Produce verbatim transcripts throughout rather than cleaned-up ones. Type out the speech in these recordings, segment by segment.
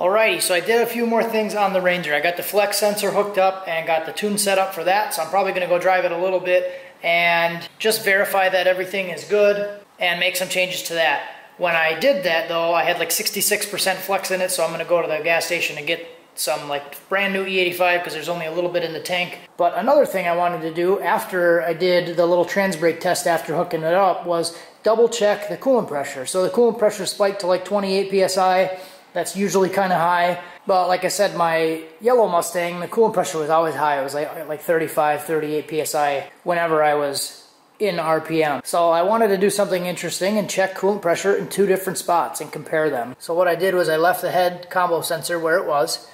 Alrighty, so I did a few more things on the Ranger. I got the flex sensor hooked up and got the tune set up for that, so I'm probably gonna go drive it a little bit and just verify that everything is good and make some changes to that. When I did that though, I had like sixty-six percent flex in it, so I'm gonna go to the gas station and get some like brand new E eighty-five because there's only a little bit in the tank. But another thing I wanted to do after I did the little trans brake test after hooking it up was double check the coolant pressure. So the coolant pressure spiked to like twenty-eight P S I. That's usually kind of high. But like I said, my yellow Mustang, the coolant pressure was always high. It was like, like thirty-five, thirty-eight P S I whenever I was in R P M. So I wanted to do something interesting and check coolant pressure in two different spots and compare them. So what I did was I left the head combo sensor where it was.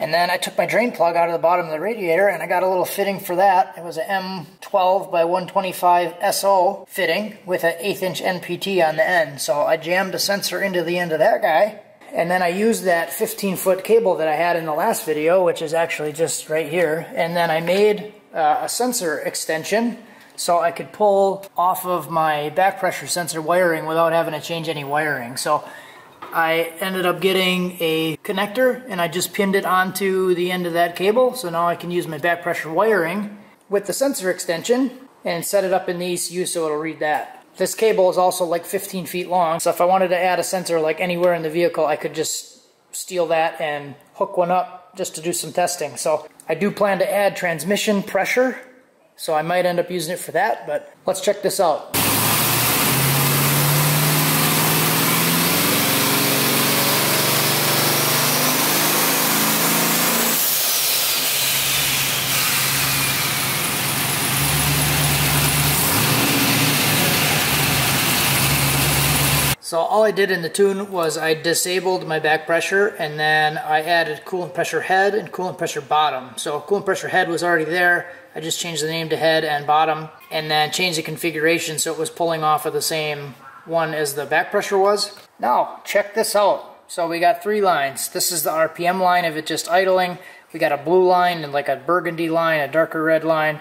And then I took my drain plug out of the bottom of the radiator and I got a little fitting for that. It was an M twelve by one twenty-five S O fitting with an eighth inch N P T on the end. So I jammed a sensor into the end of that guy. And then I used that fifteen foot cable that I had in the last video, which is actually just right here. And then I made uh, a sensor extension so I could pull off of my back pressure sensor wiring without having to change any wiring. So I ended up getting a connector and I just pinned it onto the end of that cable. So now I can use my back pressure wiring with the sensor extension and set it up in the E C U so it'll read that. This cable is also like fifteen feet long, so if I wanted to add a sensor like anywhere in the vehicle, I could just steal that and hook one up just to do some testing. So I do plan to add transmission pressure, so I might end up using it for that, but let's check this out. So all I did in the tune was I disabled my back pressure and then I added coolant pressure head and coolant pressure bottom. So coolant pressure head was already there. I just changed the name to head and bottom and then changed the configuration so it was pulling off of the same one as the back pressure was. Now check this out. So we got three lines. This is the R P M line of it just idling. We got a blue line and like a burgundy line, a darker red line.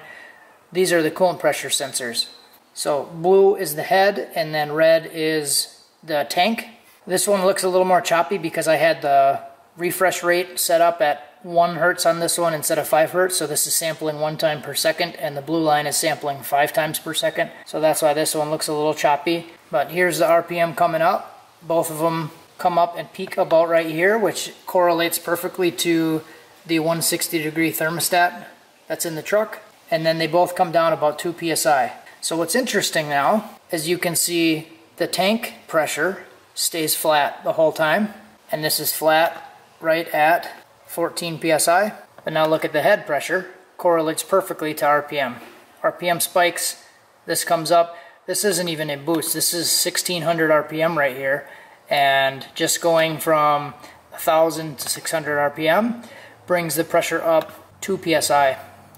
These are the coolant pressure sensors. So blue is the head and then red is the tank. This one looks a little more choppy because I had the refresh rate set up at one hertz on this one instead of five hertz, so this is sampling one time per second and the blue line is sampling five times per second, so that's why this one looks a little choppy. But here's the R P M coming up. Both of them come up and peak about right here, which correlates perfectly to the one sixty degree thermostat that's in the truck, and then they both come down about two P S I. So what's interesting now is you can see the tank pressure stays flat the whole time, and this is flat right at fourteen P S I. But now look at the head pressure, correlates perfectly to R P M. R P M spikes, this comes up. This isn't even a boost, this is sixteen hundred R P M right here, and just going from one thousand to six hundred R P M brings the pressure up two P S I.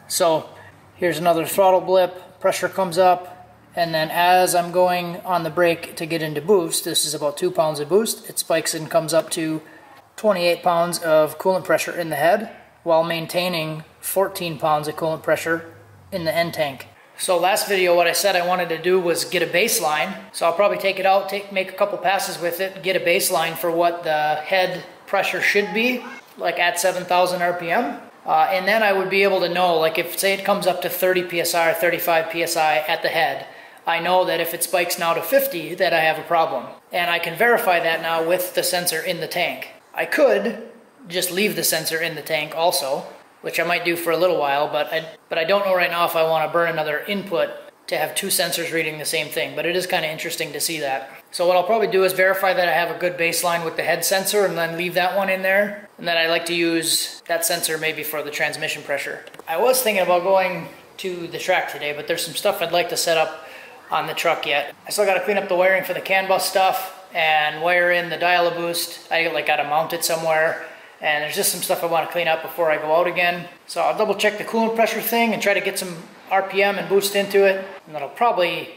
So here's another throttle blip, pressure comes up. And then as I'm going on the brake to get into boost, this is about two pounds of boost, it spikes and comes up to twenty-eight pounds of coolant pressure in the head while maintaining fourteen pounds of coolant pressure in the end tank. So last video what I said I wanted to do was get a baseline, so I'll probably take it out, take, make a couple passes with it, get a baseline for what the head pressure should be, like at seven thousand R P M. Uh, and then I would be able to know, like if say it comes up to thirty P S I or thirty-five P S I at the head, I know that if it spikes now to fifty, that I have a problem. And I can verify that now with the sensor in the tank. I could just leave the sensor in the tank also, which I might do for a little while, but I, but I don't know right now if I want to burn another input to have two sensors reading the same thing, but it is kind of interesting to see that. So what I'll probably do is verify that I have a good baseline with the head sensor and then leave that one in there. And then I like to use that sensor maybe for the transmission pressure. I was thinking about going to the track today, but there's some stuff I'd like to set up on the truck yet. I still got to clean up the wiring for the CAN bus stuff and wire in the dial-a-boost. I like got to mount it somewhere, and there's just some stuff I want to clean up before I go out again. So I'll double check the coolant pressure thing and try to get some R P M and boost into it, and that'll probably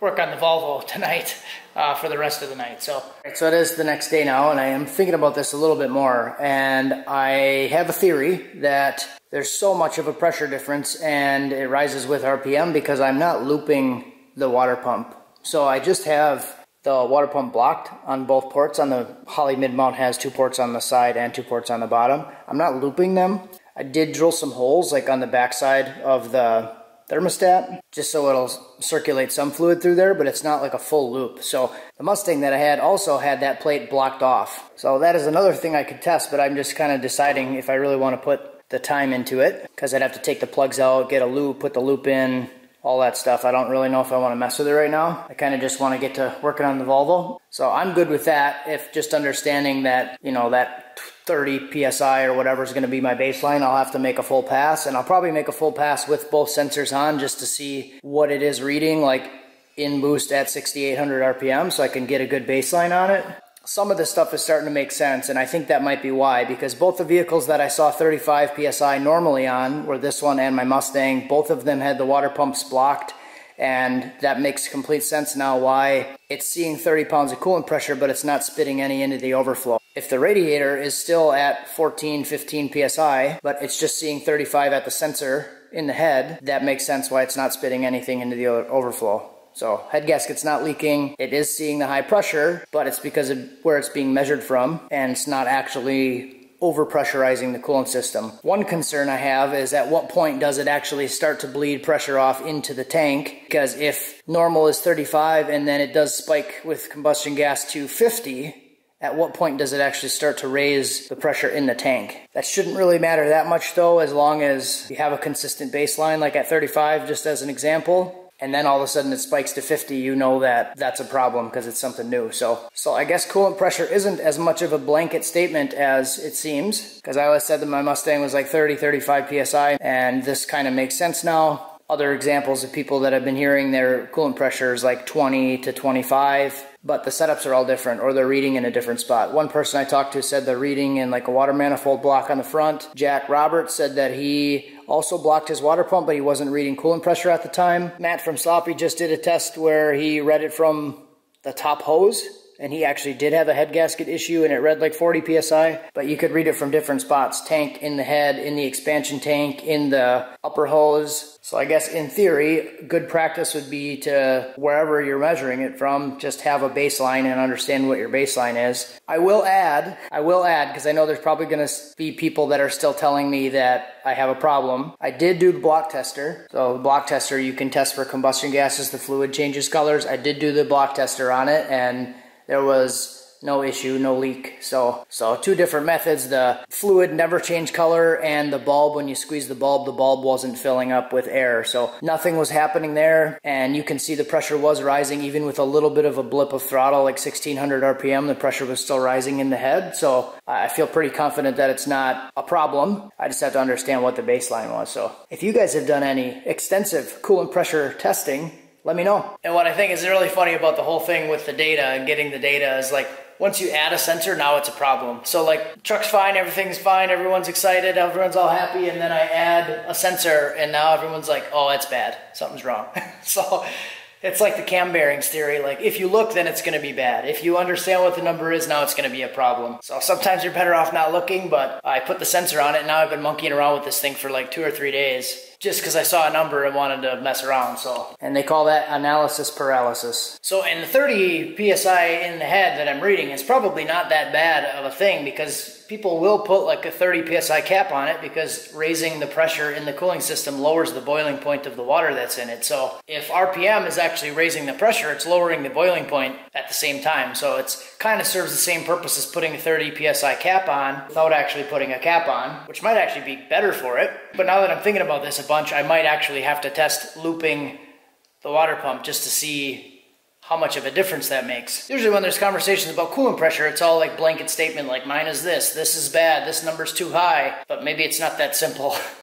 work on the Volvo tonight uh, for the rest of the night. So so it is the next day now, and I am thinking about this a little bit more, and I have a theory that there's so much of a pressure difference and it rises with R P M because I'm not looping the water pump. So I just have the water pump blocked on both ports. On the Holley Mid Mount has two ports on the side and two ports on the bottom. I'm not looping them. I did drill some holes like on the backside of the thermostat just so it'll circulate some fluid through there, but it's not like a full loop. So the Mustang that I had also had that plate blocked off. So that is another thing I could test, but I'm just kind of deciding if I really want to put the time into it, because I'd have to take the plugs out, get a loop, put the loop in, all that stuff. I don't really know if I want to mess with it right now. I kind of just want to get to working on the Volvo. So I'm good with that, if just understanding that, you know, that thirty P S I or whatever is going to be my baseline. I'll have to make a full pass, and I'll probably make a full pass with both sensors on just to see what it is reading, like in boost at sixty-eight hundred R P M, so I can get a good baseline on it. Some of this stuff is starting to make sense, and I think that might be why, because both the vehicles that I saw thirty-five P S I normally on were this one and my Mustang. Both of them had the water pumps blocked, and that makes complete sense now why it's seeing thirty pounds of coolant pressure, but it's not spitting any into the overflow. If the radiator is still at fourteen, fifteen P S I, but it's just seeing thirty-five at the sensor in the head, that makes sense why it's not spitting anything into the overflow. So head gasket's not leaking. It is seeing the high pressure, but it's because of where it's being measured from, and it's not actually over-pressurizing the coolant system. One concern I have is at what point does it actually start to bleed pressure off into the tank? Because if normal is thirty-five and then it does spike with combustion gas to fifty, at what point does it actually start to raise the pressure in the tank? That shouldn't really matter that much though, as long as you have a consistent baseline, like at thirty-five, just as an example. And then all of a sudden it spikes to fifty, you know that that's a problem because it's something new. So so I guess coolant pressure isn't as much of a blanket statement as it seems, because I always said that my Mustang was like thirty, thirty-five P S I, and this kind of makes sense now. Other examples of people that I've been hearing, their coolant pressure is like twenty to twenty-five, but the setups are all different, or they're reading in a different spot. One person I talked to said they're reading in like a water manifold block on the front. Jack Roberts said that he also blocked his water pump, but he wasn't reading coolant pressure at the time. Matt from Sloppy just did a test where he read it from the top hose, and he actually did have a head gasket issue, and it read like forty P S I, but you could read it from different spots. Tank, in the head, in the expansion tank, in the upper hose. So I guess in theory, good practice would be to, wherever you're measuring it from, just have a baseline and understand what your baseline is. I will add, I will add, because I know there's probably going to be people that are still telling me that I have a problem. I did do the block tester. So the block tester, you can test for combustion gases, the fluid changes colors. I did do the block tester on it, and there was no issue, no leak. So, so two different methods. The fluid never changed color, and the bulb, when you squeeze the bulb, the bulb wasn't filling up with air. So nothing was happening there, and you can see the pressure was rising even with a little bit of a blip of throttle, like sixteen hundred R P M, the pressure was still rising in the head. So I feel pretty confident that it's not a problem. I just have to understand what the baseline was. So if you guys have done any extensive coolant pressure testing, let me know. And what I think is really funny about the whole thing with the data and getting the data is, like, once you add a sensor, now it's a problem. So, like, truck's fine, everything's fine, everyone's excited, everyone's all happy, and then I add a sensor, and now everyone's like, oh, that's bad, something's wrong. So it's like the cam bearings theory. Like, if you look, then it's going to be bad. If you understand what the number is, now it's going to be a problem. So sometimes you're better off not looking, but I put the sensor on it, and now I've been monkeying around with this thing for like two or three days just because I saw a number and wanted to mess around. So, and they call that analysis paralysis. So in the thirty P S I in the head that I'm reading, it's probably not that bad of a thing, because people will put like a thirty P S I cap on it, because raising the pressure in the cooling system lowers the boiling point of the water that's in it. So if R P M is actually raising the pressure, it's lowering the boiling point at the same time. So it's kind of serves the same purpose as putting a thirty P S I cap on without actually putting a cap on, which might actually be better for it. But now that I'm thinking about this a bunch, I might actually have to test looping the water pump just to see how much of a difference that makes. Usually when there's conversations about coolant pressure, it's all like blanket statement, like mine is this, this is bad, this number's too high, but maybe it's not that simple.